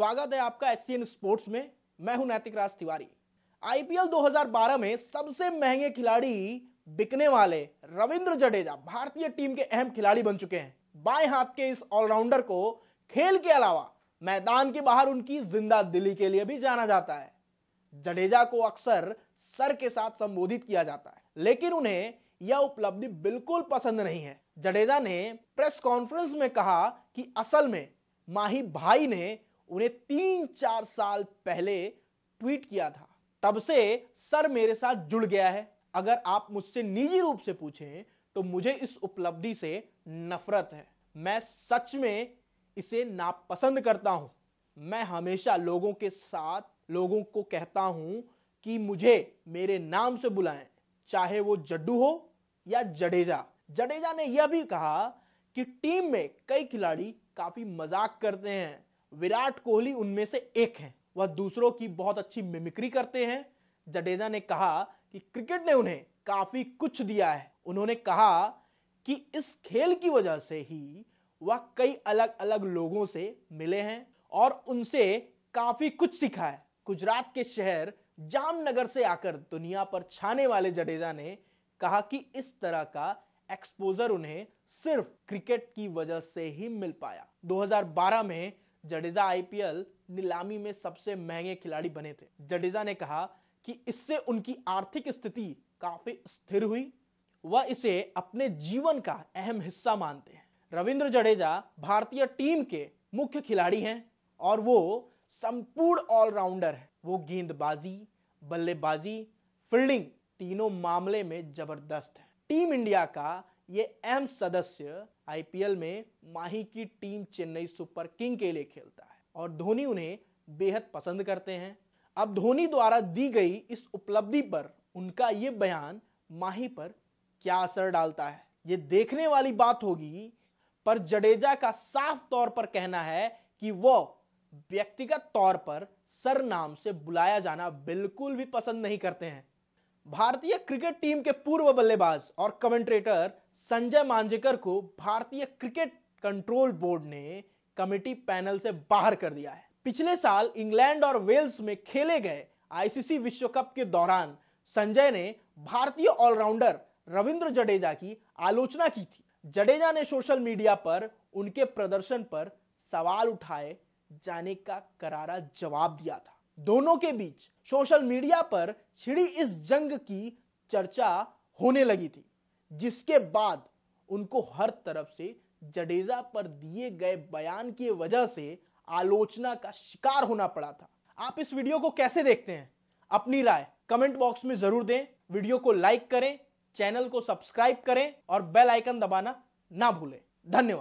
स्वागत है आपका HCN स्पोर्ट्स में। मैं हूं नैतिक राज तिवारी। आईपीएल 2012 में सबसे महंगे खिलाड़ी बिकने वाले रविंद्र जडेजा भारतीय टीम के अहम खिलाड़ी बन चुके हैं। बाएं हाथ के इस ऑलराउंडर को खेल के अलावा मैदान के बाहर उनकी जिंदा दिली के लिए भी जाना जाता है। जडेजा को अक्सर सर के साथ संबोधित किया जाता है, लेकिन उन्हें यह उपलब्धि बिल्कुल पसंद नहीं है। जडेजा ने प्रेस कॉन्फ्रेंस में कहा कि असल में माही भाई ने उन्हें 3-4 साल पहले ट्वीट किया था, तब से सर मेरे साथ जुड़ गया है। अगर आप मुझसे निजी रूप से पूछें तो मुझे इस उपलब्धि से नफरत है। मैं सच में इसे नापसंद करता हूं। मैं हमेशा लोगों के साथ लोगों को कहता हूं कि मुझे मेरे नाम से बुलाएं, चाहे वो जड्डू हो या जडेजा। जडेजा ने यह भी कहा कि टीम में कई खिलाड़ी काफी मजाक करते हैं। विराट कोहली उनमें से एक हैं। वह दूसरों की बहुत अच्छी मिमिक्री करते हैं। जडेजा ने कहा कि क्रिकेट ने उन्हें काफी कुछ दिया है। उन्होंने कहा कि इस खेल की वजह से ही वह कई अलग अलग लोगों से मिले हैं और उनसे काफी कुछ सीखा है। गुजरात के शहर जामनगर से आकर दुनिया पर छाने वाले जडेजा ने कहा कि इस तरह का एक्सपोजर उन्हें सिर्फ क्रिकेट की वजह से ही मिल पाया। 2012 में जडेजा आईपीएल नीलामी में सबसे महंगे खिलाड़ी बने थे। जडेजा ने कहा कि इससे उनकी आर्थिक स्थिति काफी स्थिर हुई। वह इसे अपने जीवन का अहम हिस्सा मानते हैं। रविंद्र जडेजा भारतीय टीम के मुख्य खिलाड़ी हैं और वो संपूर्ण ऑलराउंडर हैं। वो गेंदबाजी, बल्लेबाजी, फील्डिंग तीनों मामले में जबरदस्त है। टीम इंडिया का ये अहम सदस्य आईपीएल में माही की टीम चेन्नई सुपर किंग के लिए खेलता है और धोनी उन्हें बेहद पसंद करते हैं। अब धोनी द्वारा दी गई इस उपलब्धि पर उनका ये बयान माही पर क्या असर डालता है, ये देखने वाली बात होगी। पर जडेजा का साफ तौर पर कहना है कि वो व्यक्तिगत तौर पर सर नाम से बुलाया जाना बिल्कुल भी पसंद नहीं करते हैं। भारतीय क्रिकेट टीम के पूर्व बल्लेबाज और कमेंट्रेटर संजय मांजरेकर को भारतीय क्रिकेट कंट्रोल बोर्ड ने कमेटी पैनल से बाहर कर दिया है। पिछले साल इंग्लैंड और वेल्स में खेले गए आईसीसी विश्व कप के दौरान संजय ने भारतीय ऑलराउंडर रविंद्र जडेजा की आलोचना की थी। जडेजा ने सोशल मीडिया पर उनके प्रदर्शन पर सवाल उठाए जाने का करारा जवाब दिया था। दोनों के बीच सोशल मीडिया पर छिड़ी इस जंग की चर्चा होने लगी थी, जिसके बाद उनको हर तरफ से जडेजा पर दिए गए बयान की वजह से आलोचना का शिकार होना पड़ा था। आप इस वीडियो को कैसे देखते हैं? अपनी राय कमेंट बॉक्स में जरूर दें। वीडियो को लाइक करें, चैनल को सब्सक्राइब करें और बेल आइकन दबाना ना भूलें। धन्यवाद।